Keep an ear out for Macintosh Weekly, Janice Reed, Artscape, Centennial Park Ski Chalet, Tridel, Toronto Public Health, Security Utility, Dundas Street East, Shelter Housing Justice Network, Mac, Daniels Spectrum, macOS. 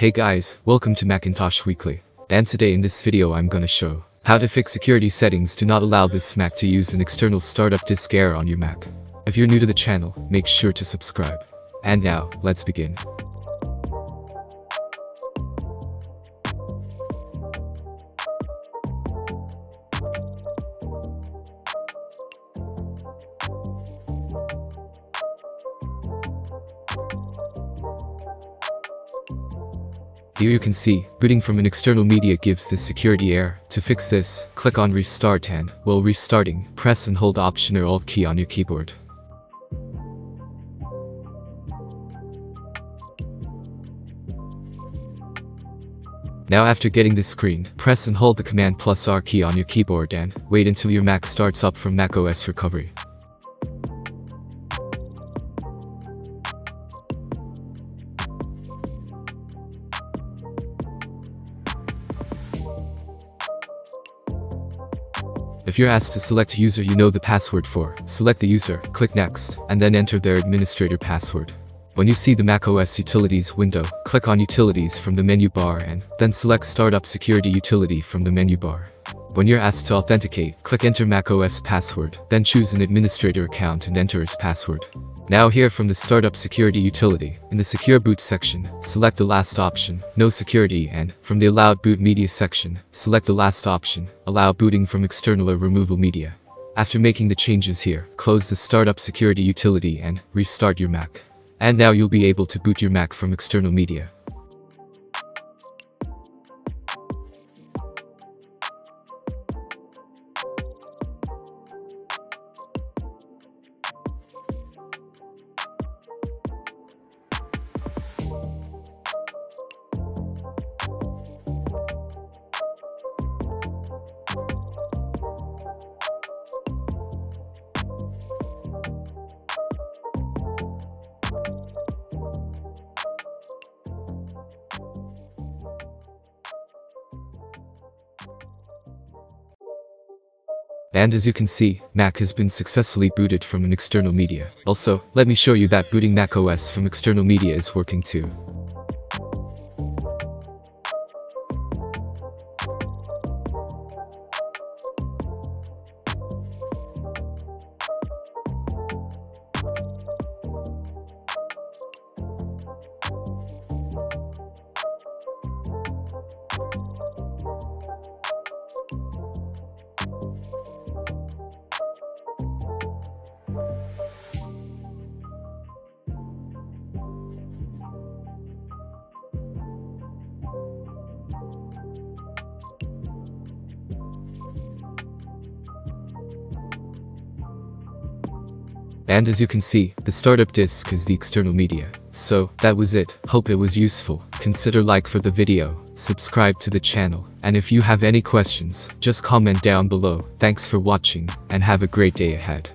Hey guys, welcome to Macintosh Weekly, and today in this video I'm gonna show how to fix security settings to not allow this Mac to use an external startup disk error on your Mac. If you're new to the channel, make sure to subscribe. And now, let's begin. Here you can see, booting from an external media gives this security error. To fix this, click on Restart and, while restarting, press and hold Option or Alt key on your keyboard. Now after getting this screen, press and hold the Command plus R key on your keyboard and, wait until your Mac starts up from macOS recovery. If you're asked to select a user you know the password for, select the user, click Next, and then enter their administrator password. When you see the macOS Utilities window, click on Utilities from the menu bar and then select Startup Security Utility from the menu bar. When you're asked to authenticate, click Enter macOS Password, then choose an administrator account and enter his password. Now here from the Startup Security Utility, in the Secure Boot section, select the last option, No Security, and, from the Allowed Boot Media section, select the last option, Allow Booting from External or Removal Media. After making the changes here, close the Startup Security Utility and restart your Mac. And now you'll be able to boot your Mac from external media. And as you can see, Mac has been successfully booted from an external media. Also, let me show you that booting macOS from external media is working too. And as you can see, the startup disk is the external media. So, that was it. Hope it was useful. Consider like for the video, subscribe to the channel, and if you have any questions, just comment down below. Thanks for watching, and have a great day ahead.